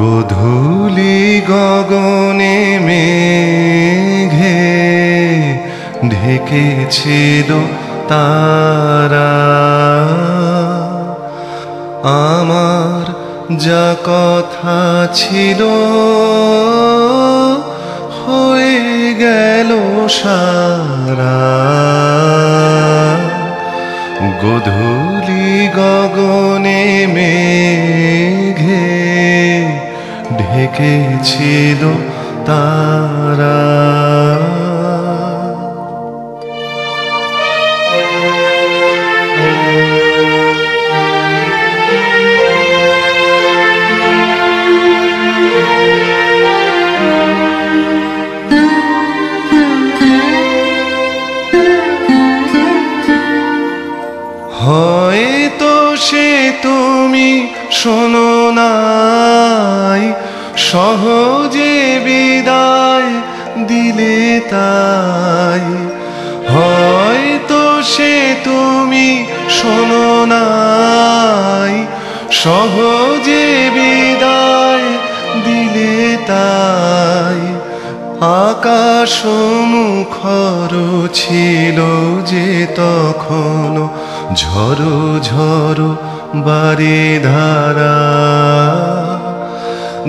গধূলিগগনে মেঘে ঢেকেছিল তারা, আমার যা কথা ছিল হয়ে গেল সারা। গধূলিগগনে মেঘে ঢেকেছিল তারা, হয়তো সে তুমি শোনো নাই, সহজে বিদায় দিলে তাই। হয়তো সে তুমি শোনো নাই, সহজে বিদায় দিলে তাই। আকাশ মুখর ছিল যে তখন ঝড়ো ঝড়ো বারি ধারা,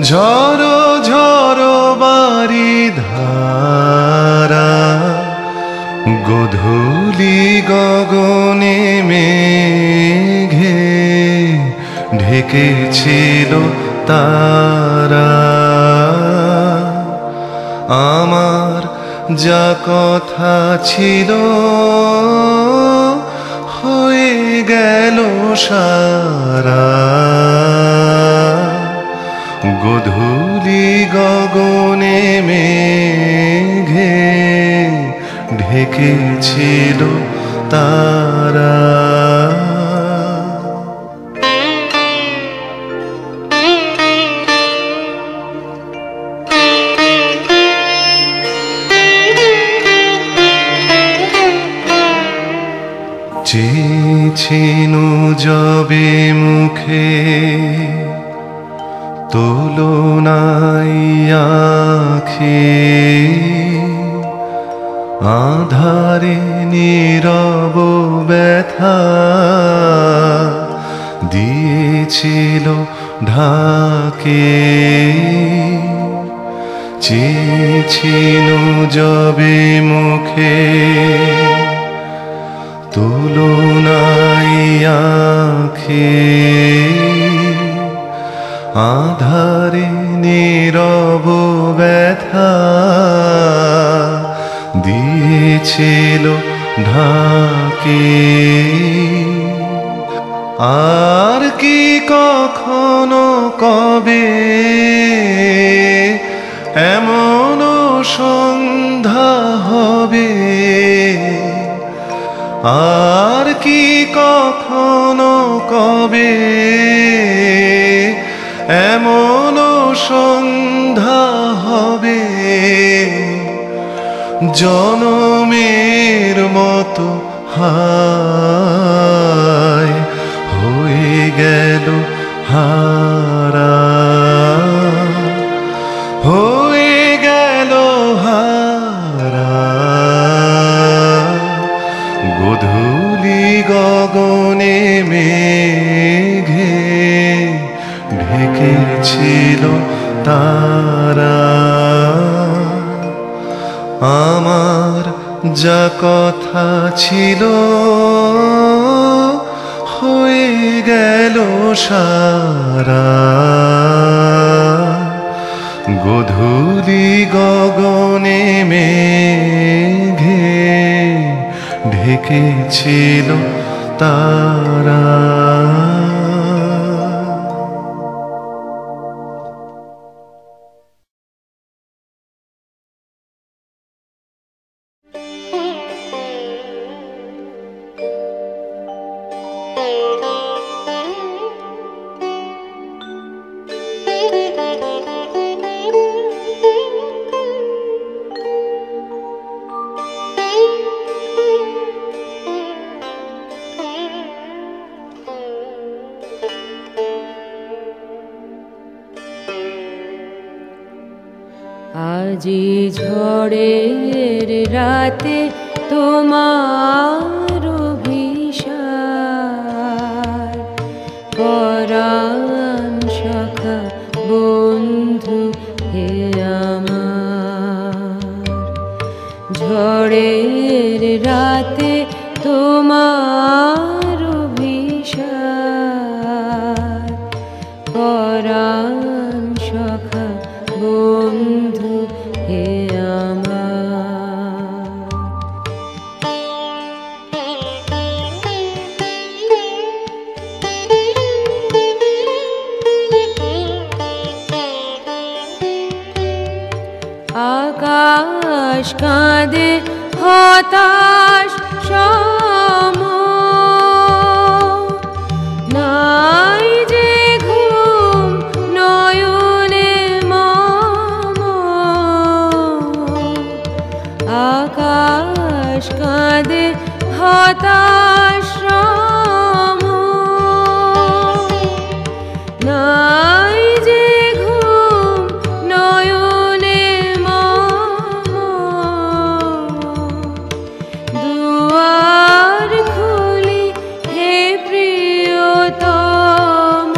ঝড়ো ঝড়ো বারি ধারা। গধূলিগগনে মেঘে ঢেকেছিল তারা, আমার যা কথা ছিল হয়ে গেল সারা। গধূলিগগনে মেঘে ঢেকেছিল তারা। চিনু জবে মুখে তোলো নাই আঁখি, আঁধারে নীরব ব্যথা দিয়েছিল ঢাকে। চিনু জবে মুখে তোলো নাই আঁখি, আঁধারে নীরব ব্যথা দিয়েছিল ঢাকে। আর কি কখনো কবে এমন সন্ধ্যা হবে, আর কি কখনো কবে এমন সন্ধ্যা হবে। জনমের মতো হায় হয়ে গেল হারা, হয়ে গেল হারা। গধূলিগগনে মেঘে ঢেকেছিল তারা, আমার যা কথা ছিল হয়ে গেল সারা। গধূলিগগনে মেঘে ঢেকেছিল তারা। আজি ঝড়ের রাতে তোমার অভিসার পরাণ সখা বন্ধু হে আমার। ঝড়ের রাতে তোমার অভিসার পরাণ সখা বন্ধু হে আমার। আকাশ কাঁদে হতাশ সম নাই যে ঘুম নয়নে মম। আকাশ কাঁদে হতাশ সম নাই যে ঘুম নয়নে মম। দুয়ার খুলি হে প্রিয়তম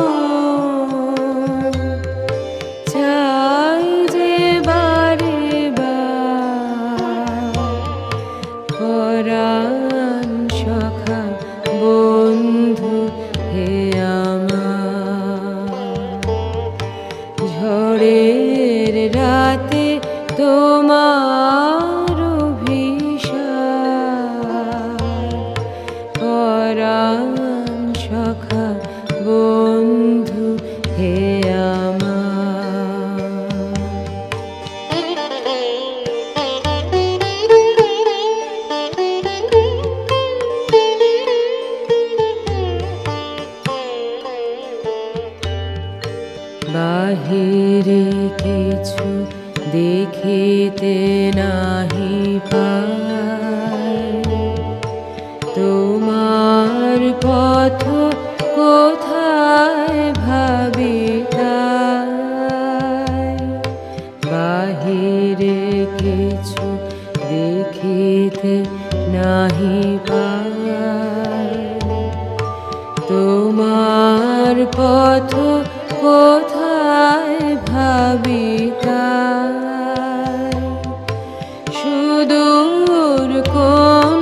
চাই যে বারে বার পরাণ সখা বন্ধু হে আমার। ঝড়ের রাতে তোমার অভিসার পরাণ সখা বন্ধু হে আমার। বাহিরে কিছু দেখিতে নাহি পাই, তোমার পথ কোথায় ভাবিতাই। বাহিরে কিছু দেখিতে নাহি পাই, তোমার পথ কোথায় ভাবিতাই। সুদূর কোন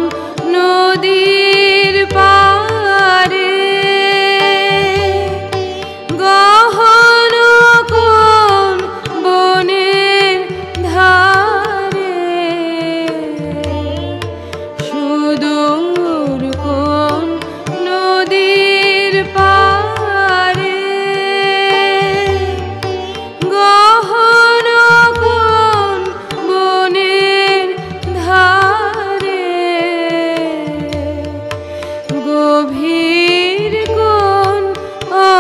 নদীর পারে গহন কোন বনের ধারে, সুদূর কোন নদীর পারে গহন কোন বনের ধারে, গভীর কোন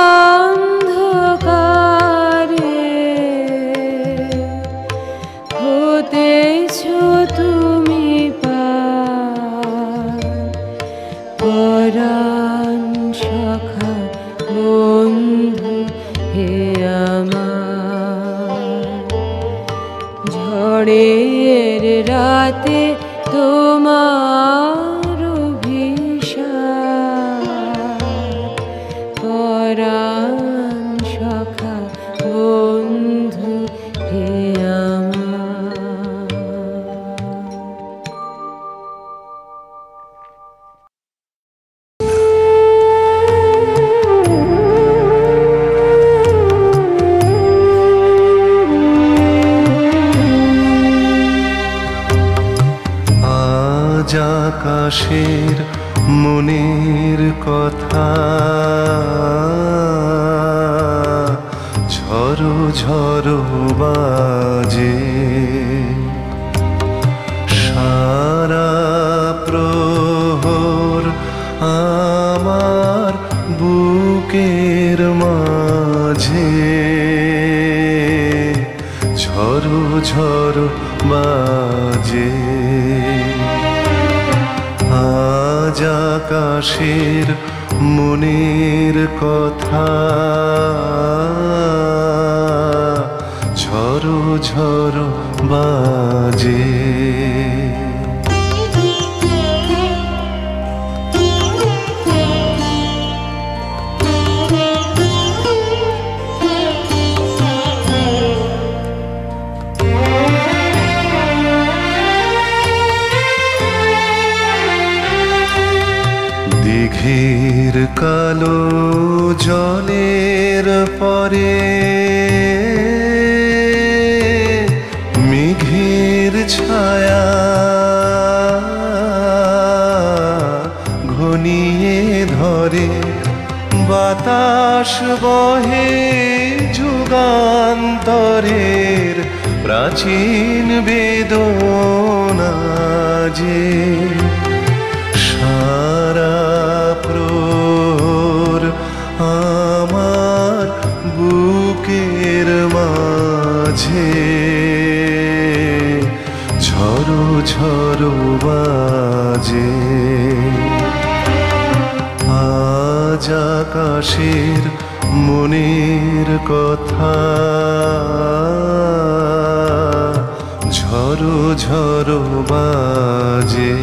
অন্ধকারে হতেছ তুমি পার পরাণ সখা বন্ধু হে আমার। ঝড়ের রাতে তোমার অভিসার পরাণ সখা বন্ধু হে আমার। আজ আকাশের মনের কথা ঝড়ো ঝড়ো বাজে, সারা প্রহর আমার বুকের মাঝে ঝড়ো ঝড়ো বাজে। আজ আকাশের মনের কথা ঝড়ো ঝড়ো বা রে মেঘের ছায়া ঘনিয়ে ধরে, বাতাস বহে যুগান্তরের প্রাচীন বেদনা যে সারা প্রহর আমার বুকের মাঝে ঝড়ো ঝড়ো বাজে। আজ আকাশের মনের কথা ঝড়ো ঝড়ো বাজে।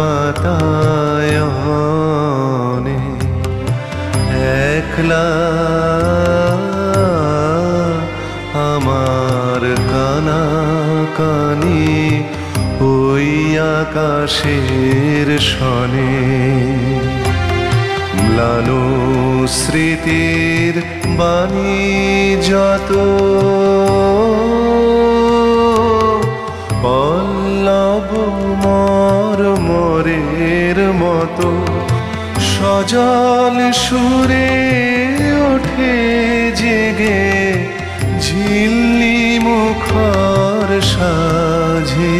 বাতায়নে একলা আমার কানা কানি ওই আকাশের শনে ম্লান স্মৃতির বাণী যত পল্লব মরের মতো সজল সুরে ওঠে জেগে ঝিল্লি মুখর সাজে।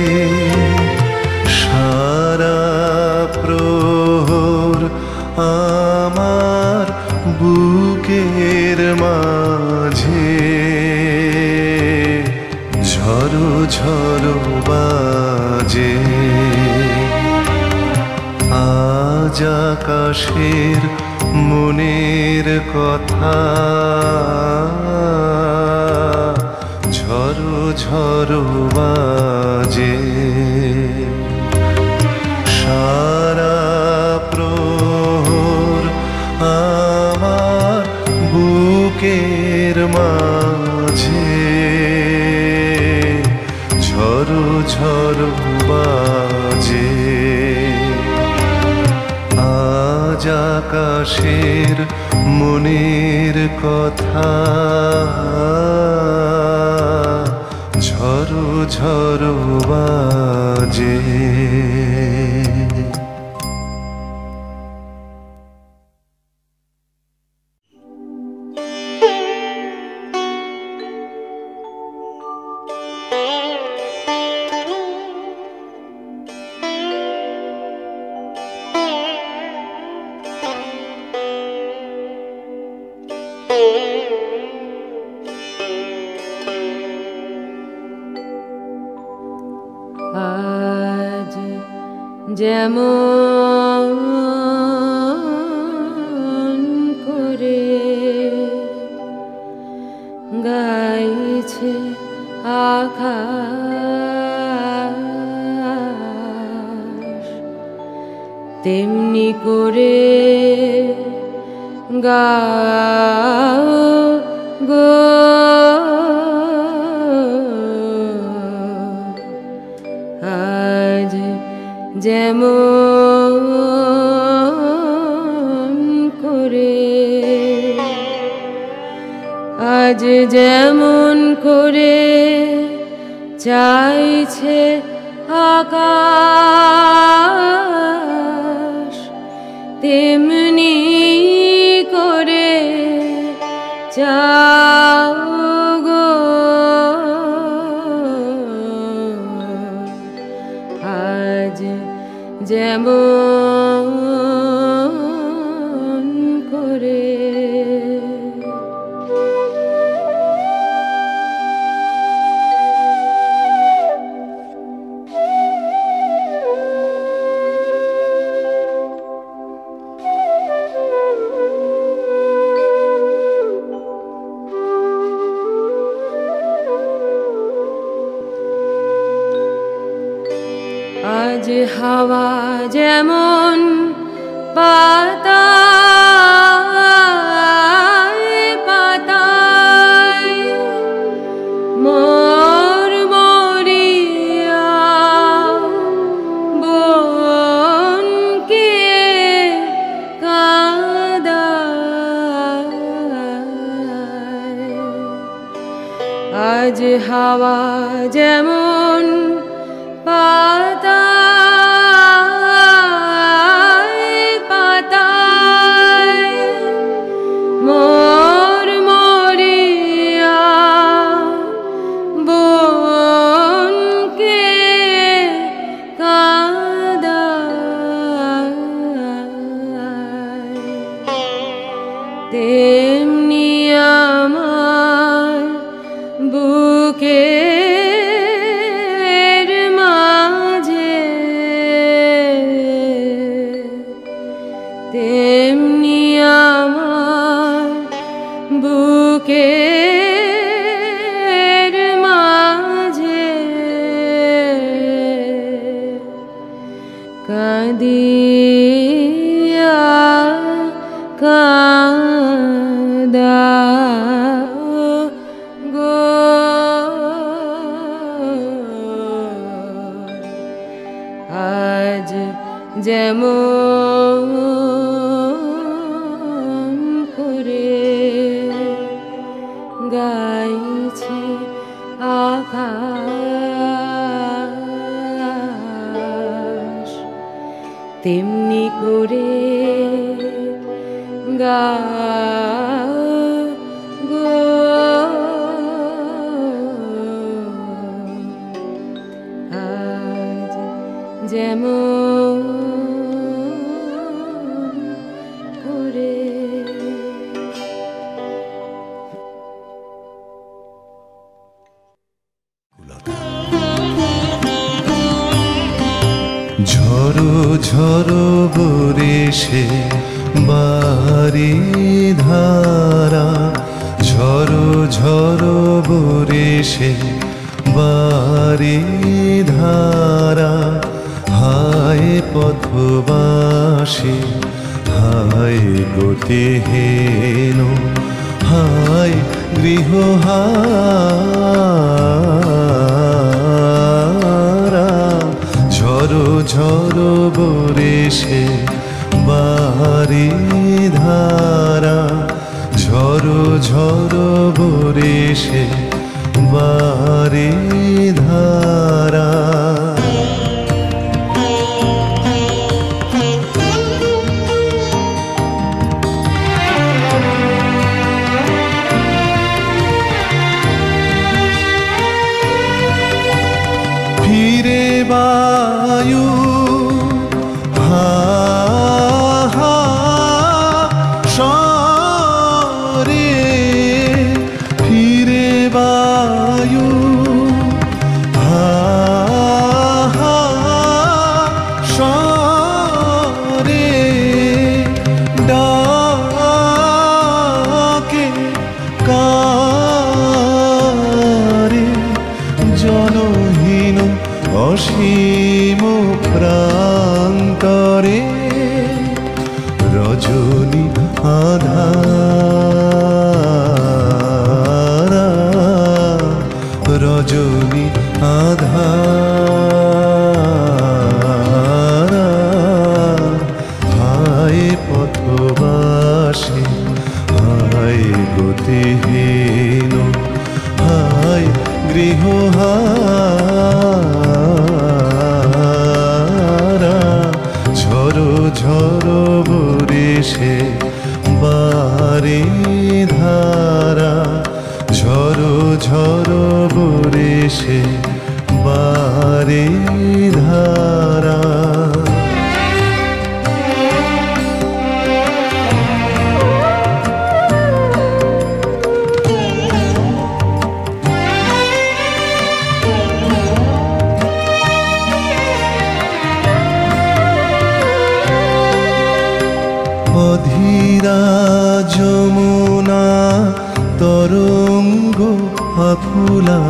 সারা প্রহর আমার বুকের মাঝে ঝড়ো ঝড়ো বাজে। আজ আকাশের মনের কথা ঝড়ো ঝড়ো বাজে। সারা প্রহর আমার বুকের মাঝে ঝড়ো ঝড়ো বাজে। আজ আকাশের মনের কথা ঝড়ো ঝড়ো বাজে। যেমন করে গাইছে আকাশ তেমনি করে গাও গো যেমন করে। আজ যেমন করে চাইছে আকাশ তেমনি করে চাও গো। আজ যেমন করে আজ হাওয়া যেমন পাতা পাতায় মরিয়া বনকে কাঁদায়, আজ হাওয়া যেমন পাতা পাতায় মরিয়া বনকে কাঁদায়, তেমনি আমার বুকে বুকের মাঝে কাঁদিয়া কাঁদাও গো, আজ যেমন করে গাইছে আকাশ, তেমনি করে গাও গো, আজ যেমন করে। ঝড়ো ঝড়ো বরিশে বারি ধারা, ঝড়ো ঝড়ো বরিশে বারি ধারা, হায় পথবাসী হায় গতিহীন হায় গৃহহারা, ঝড়ো ঝড়ো বরিশে বারি ধারা, ঝড়ো ঝড়ো বরিশে বারি ধারা, অসীম প্রান্তরে রজনী আধারা, রজনী আধারা, হায় পথবাসী হায় গতিহীন হায় গৃহহারা, ঝড়ো ঝড়ো বরিশে বারি ধারা, ঝড়ো ঝড়ো বরিশে বারি ধারা, অধীরা যমুনা তরঙ্গ আকুলা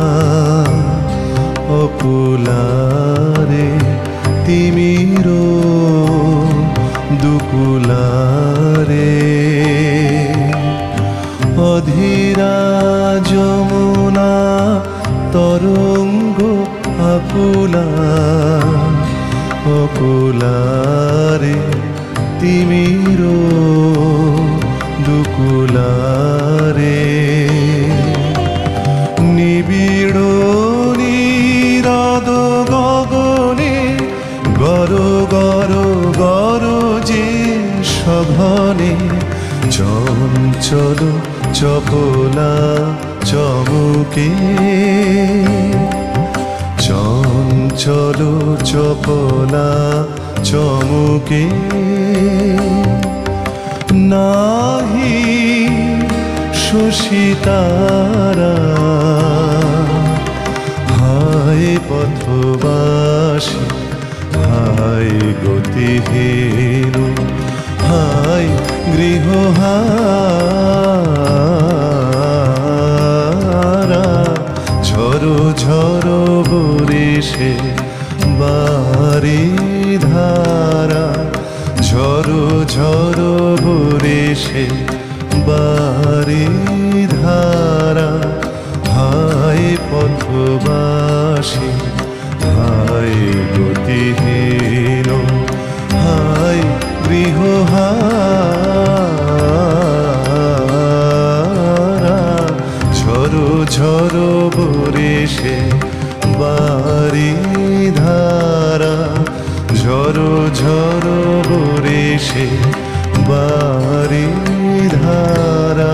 অকুলারে তিমিরো দুকুলারে অধীরা যমুনা তরঙ্গ আকুলা অকুলারে তিমিরো দুকুলারে নিবিড় নিরদ গগনে গর গর গর যে সঘনে চঞ্চল চপলা চমকে চঞ্চল চপলা চমকে নাহি শশীতারা হায় পথবাসী হায় গতিহীন হায় গৃহহারা ঝড়ো ঝড়ো বরিশে বারি ধারা ঝড়ো ঝড়ো বরিশে বারি ধারা হায় পথবাসী হায় গতিহীন হায় গৃহহারা ঝড়ো ঝড়ো বরিশে বারি ধারা ঝড়ো ঝড়ো বরিশে বারি ধারা।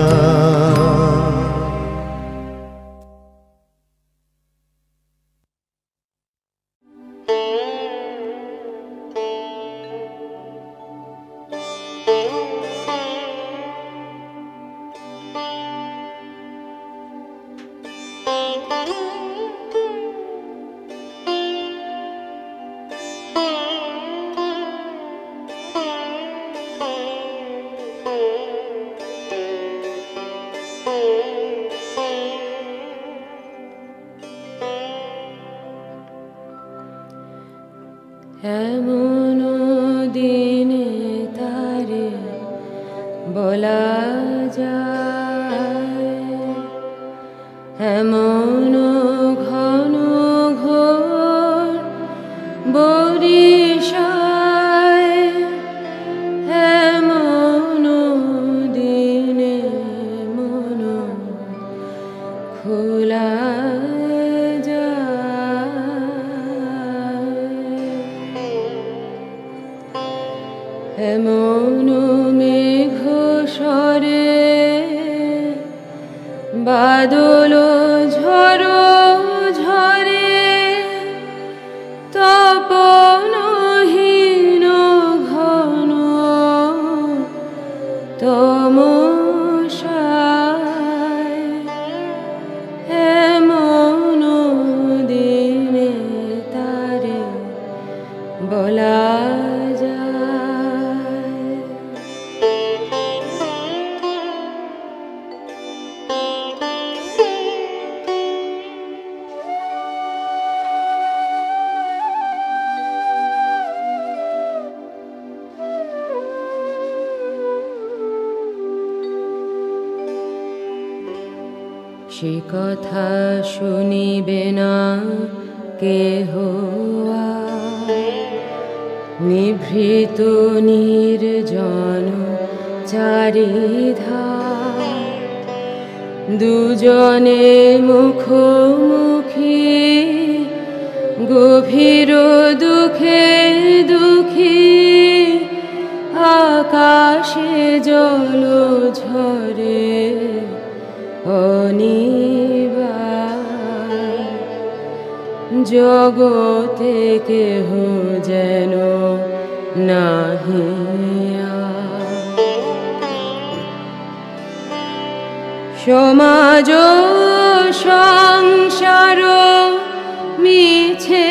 সে কথা শুনিবে না কেহ নিভৃত নির্জন চারিধা দুজনে মুখোমুখি গভীর দুঃখে দুঃখী আকাশে জল ঝরে অনিবাই জগতে কেহ যেন নাহি সমাজ সংসার মিছে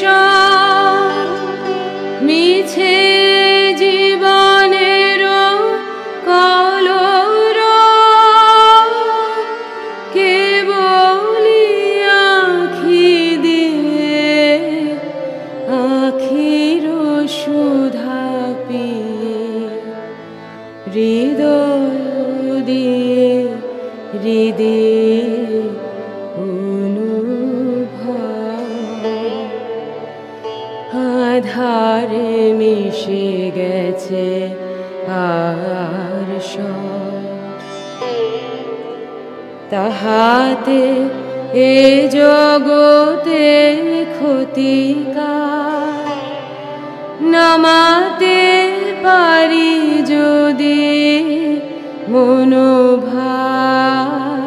সব মিছে জীবনের keep আধারে মিশে গেছে আর সব, তাহাতে এ জগতে ক্ষতিকার নামাতে পারি যদি মনোভাব।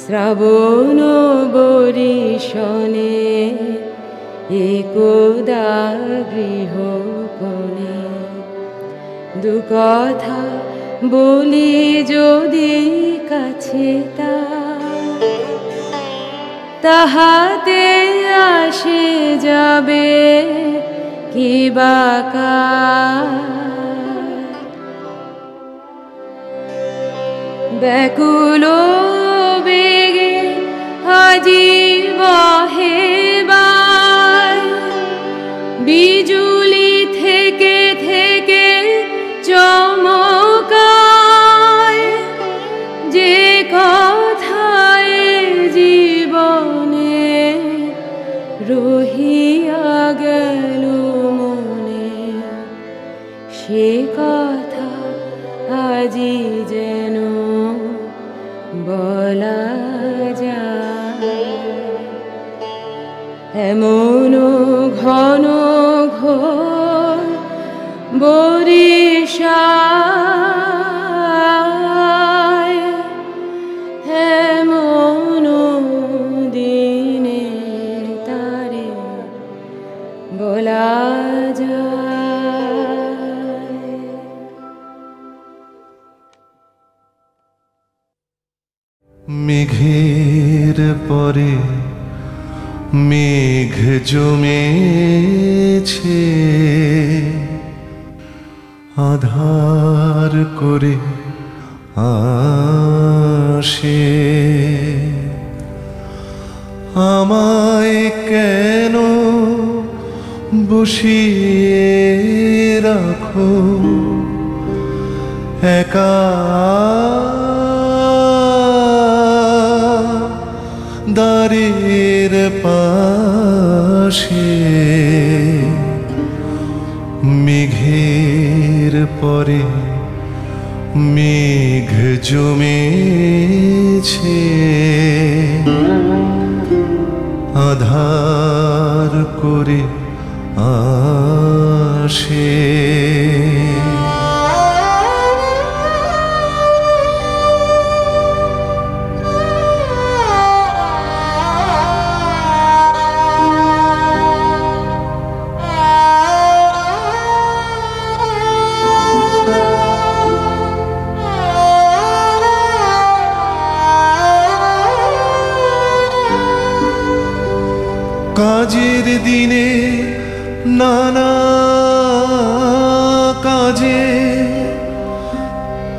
শ্রাবণ বরিশনে একদা গৃহ কোণে দু কথা বলি যদি কাছে তাহাতে আসে যাবে কি বাকা। ব্যাকুল বেগে আজি বহে বাই বিজুলি থেকে থেকে চমকায়, যে কথায় জীবনে রহিয়া গেল মনে সে কথা আজি যেন বলা যায়। এমন ঘন ঘোর বরিশায়, এমন দিনে তারে বলা যায়। মেঘের পরে মেঘ জমেছে, আধার করে আসে আমায় কেন বসিয়ে রাখো একা। দ্বারের পাশে মেঘের পরে মেঘ জমেছে, আধার করে আসে কাজের দিনে নানা কাজে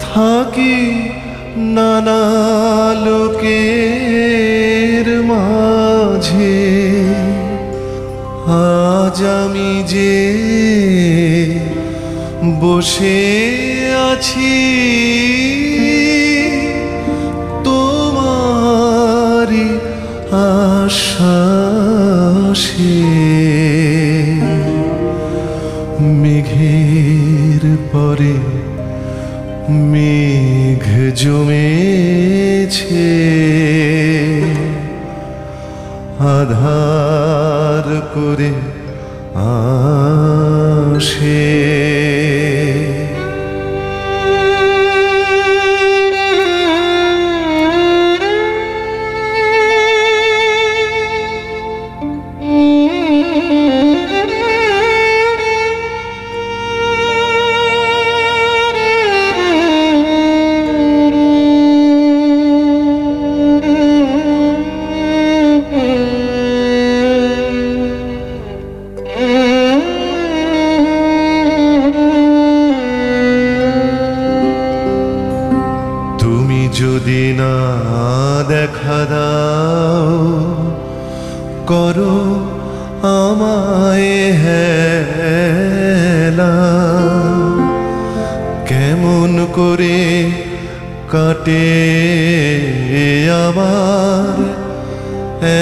থাকি নানা লোকের মাঝে। আজ আমি যে বসে আছি তোমারি আশা, মেঘের পরে মেঘ জমেছে, আধার করে আসে।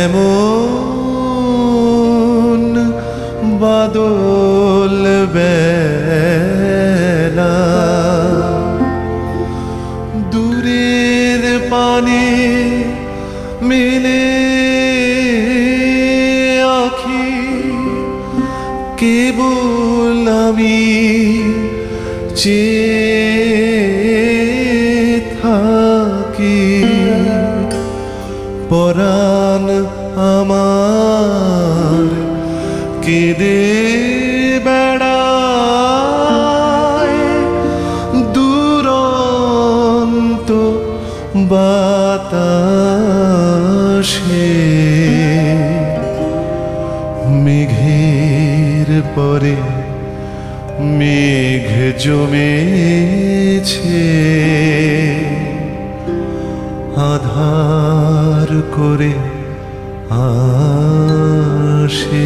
এমন বেলা দূরের পানে মেলে আঁখি কেবল আমি চেয়ে থাকি পরাণ আমার কেঁদে বেড়ায় দুরন্ত বাতাসে মেঘের পরে মেঘ জমেছে আধার করে আসে।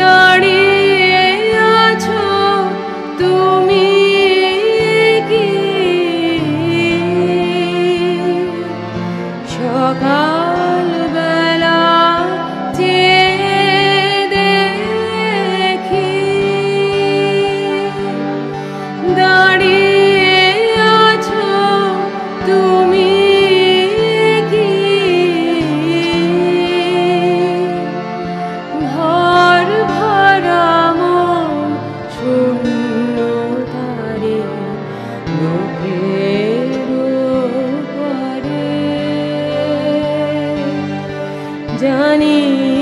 দাঁড়িয়ে আছো তুমি কি? সকালবেলা যে দেখি দাঁড়িয়ে আছো তুমি কি? ঘর ভরা মন শূন্য তারে লোকের উপরে জানি।